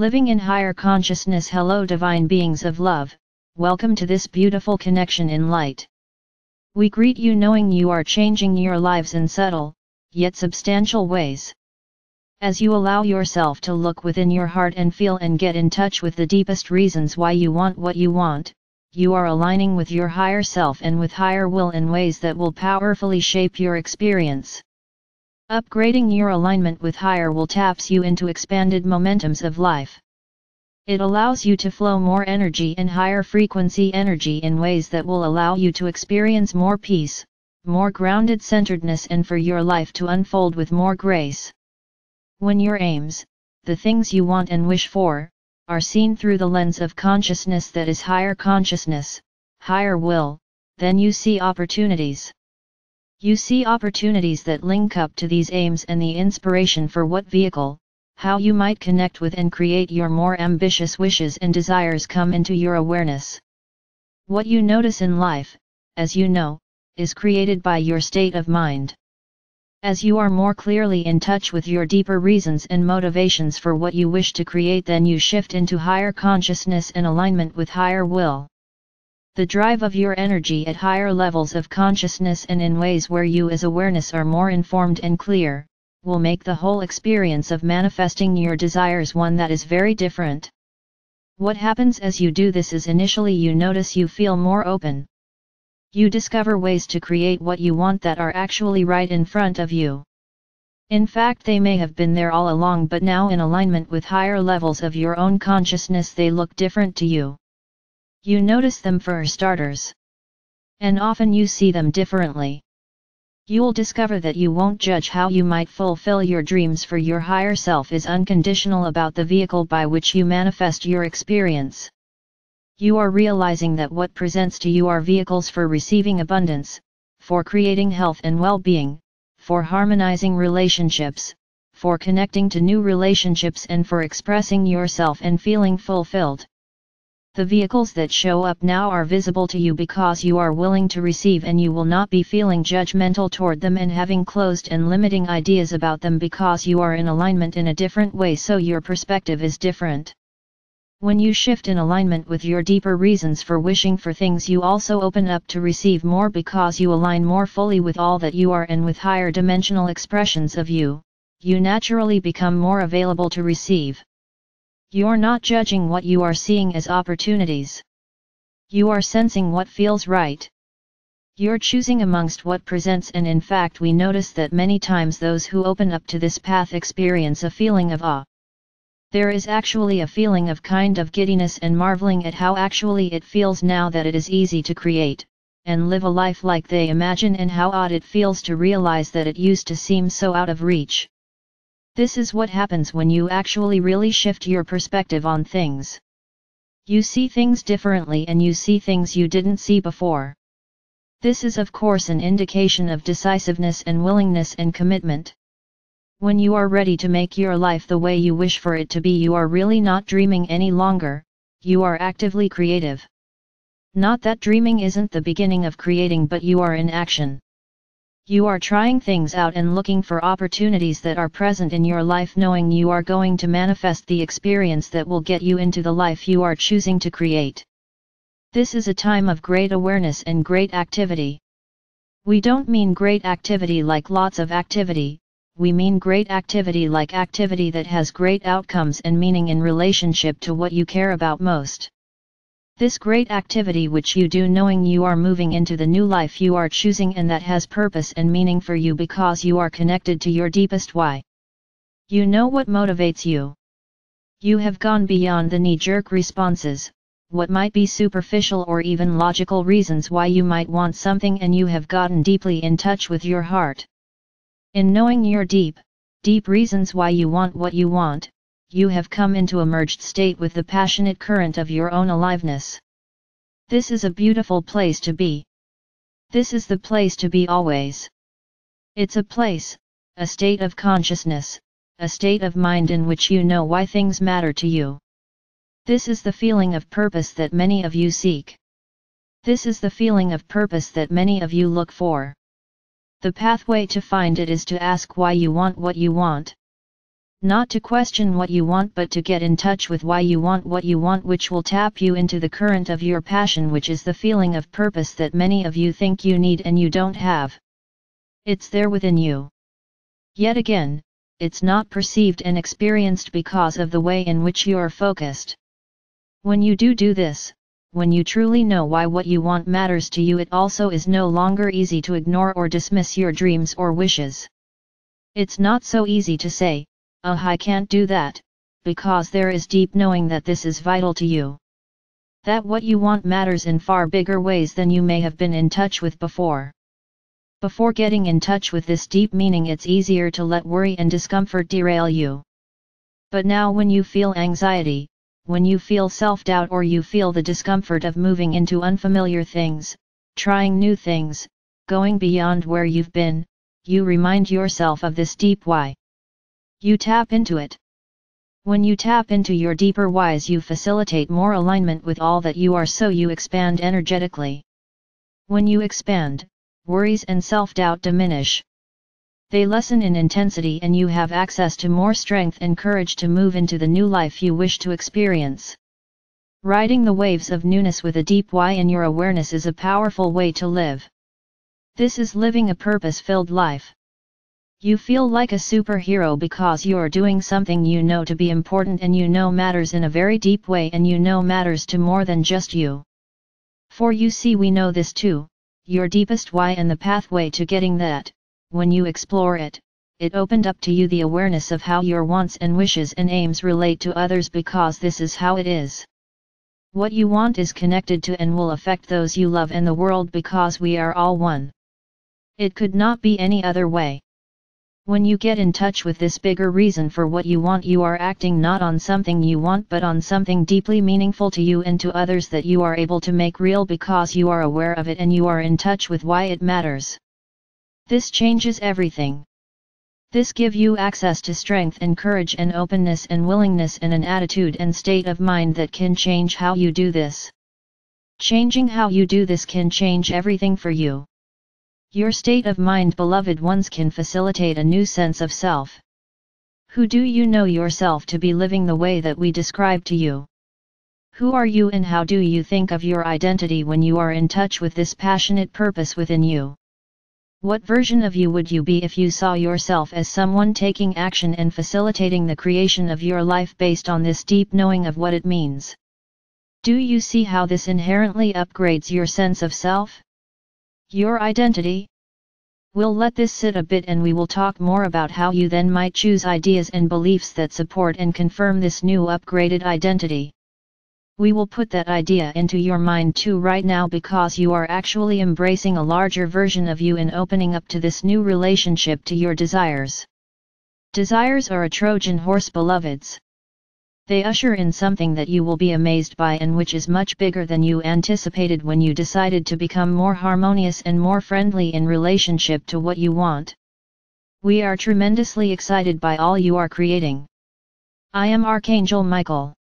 Living in higher consciousness. Hello divine beings of love, welcome to this beautiful connection in light. We greet you knowing you are changing your lives in subtle, yet substantial ways. As you allow yourself to look within your heart and feel and get in touch with the deepest reasons why you want what you want, you are aligning with your higher self and with higher will in ways that will powerfully shape your experience. Upgrading your alignment with higher will taps you into expanded momentums of life. It allows you to flow more energy and higher frequency energy in ways that will allow you to experience more peace, more grounded centeredness, and for your life to unfold with more grace. When your aims, the things you want and wish for, are seen through the lens of consciousness that is higher consciousness, higher will, then you see opportunities. You see opportunities that link up to these aims and the inspiration for what vehicle, how you might connect with and create your more ambitious wishes and desires come into your awareness. What you notice in life, as you know, is created by your state of mind. As you are more clearly in touch with your deeper reasons and motivations for what you wish to create, then you shift into higher consciousness and alignment with higher will. The drive of your energy at higher levels of consciousness and in ways where you as awareness are more informed and clear, will make the whole experience of manifesting your desires one that is very different. What happens as you do this is initially you notice you feel more open. You discover ways to create what you want that are actually right in front of you. In fact, they may have been there all along, but now in alignment with higher levels of your own consciousness they look different to you. You notice them for starters. And often you see them differently. You'll discover that you won't judge how you might fulfill your dreams, for your higher self is unconditional about the vehicle by which you manifest your experience. You are realizing that what presents to you are vehicles for receiving abundance, for creating health and well-being, for harmonizing relationships, for connecting to new relationships, and for expressing yourself and feeling fulfilled. The vehicles that show up now are visible to you because you are willing to receive, and you will not be feeling judgmental toward them and having closed and limiting ideas about them because you are in alignment in a different way, so your perspective is different. When you shift in alignment with your deeper reasons for wishing for things, you also open up to receive more because you align more fully with all that you are and with higher dimensional expressions of you, you naturally become more available to receive. You're not judging what you are seeing as opportunities. You are sensing what feels right. You're choosing amongst what presents, and in fact we notice that many times those who open up to this path experience a feeling of awe. There is actually a feeling of kind of giddiness and marveling at how actually it feels now that it is easy to create, and live a life like they imagine, and how odd it feels to realize that it used to seem so out of reach. This is what happens when you actually really shift your perspective on things. You see things differently, and you see things you didn't see before. This is of course an indication of decisiveness and willingness and commitment. When you are ready to make your life the way you wish for it to be, you are really not dreaming any longer, you are actively creative. Not that dreaming isn't the beginning of creating, but you are in action. You are trying things out and looking for opportunities that are present in your life, knowing you are going to manifest the experience that will get you into the life you are choosing to create. This is a time of great awareness and great activity. We don't mean great activity like lots of activity, we mean great activity like activity that has great outcomes and meaning in relationship to what you care about most. This great activity which you do knowing you are moving into the new life you are choosing, and that has purpose and meaning for you because you are connected to your deepest why. You know what motivates you. You have gone beyond the knee-jerk responses, what might be superficial or even logical reasons why you might want something, and you have gotten deeply in touch with your heart. In knowing your deep, deep reasons why you want what you want, you have come into a merged state with the passionate current of your own aliveness. This is a beautiful place to be. This is the place to be always. It's a place, a state of consciousness, a state of mind in which you know why things matter to you. This is the feeling of purpose that many of you seek. This is the feeling of purpose that many of you look for. The pathway to find it is to ask why you want what you want. not to question what you want but to get in touch with why you want what you want, which will tap you into the current of your passion, which is the feeling of purpose that many of you think you need and you don't have. It's there within you. Yet again, it's not perceived and experienced because of the way in which you are focused. When you do this, when you truly know why what you want matters to you, it also is no longer easy to ignore or dismiss your dreams or wishes. It's not so easy to say, "Oh, I can't do that," because there is deep knowing that this is vital to you. That what you want matters in far bigger ways than you may have been in touch with before. Before getting in touch with this deep meaning, it's easier to let worry and discomfort derail you. But now when you feel anxiety, when you feel self-doubt, or you feel the discomfort of moving into unfamiliar things, trying new things, going beyond where you've been, you remind yourself of this deep why. You tap into it. When you tap into your deeper whys, you facilitate more alignment with all that you are, so you expand energetically. When you expand, worries and self-doubt diminish. They lessen in intensity, and you have access to more strength and courage to move into the new life you wish to experience. Riding the waves of newness with a deep why in your awareness is a powerful way to live. This is living a purpose-filled life. You feel like a superhero because you are doing something you know to be important and you know matters in a very deep way, and you know matters to more than just you. For you see, we know this too, your deepest why and the pathway to getting that, when you explore it, it opened up to you the awareness of how your wants and wishes and aims relate to others, because this is how it is. What you want is connected to and will affect those you love and the world, because we are all one. It could not be any other way. When you get in touch with this bigger reason for what you want, you are acting not on something you want but on something deeply meaningful to you and to others that you are able to make real, because you are aware of it and you are in touch with why it matters. This changes everything. This gives you access to strength and courage and openness and willingness and an attitude and state of mind that can change how you do this. Changing how you do this can change everything for you. Your state of mind, beloved ones, can facilitate a new sense of self. Who do you know yourself to be, living the way that we describe to you? Who are you, and how do you think of your identity when you are in touch with this passionate purpose within you? What version of you would you be if you saw yourself as someone taking action and facilitating the creation of your life based on this deep knowing of what it means? Do you see how this inherently upgrades your sense of self? Your identity? We'll let this sit a bit, and we will talk more about how you then might choose ideas and beliefs that support and confirm this new upgraded identity. We will put that idea into your mind too right now, because you are actually embracing a larger version of you and opening up to this new relationship to your desires. Desires are a Trojan horse, beloveds. They usher in something that you will be amazed by, and which is much bigger than you anticipated when you decided to become more harmonious and more friendly in relationship to what you want. We are tremendously excited by all you are creating. I am Archangel Michael.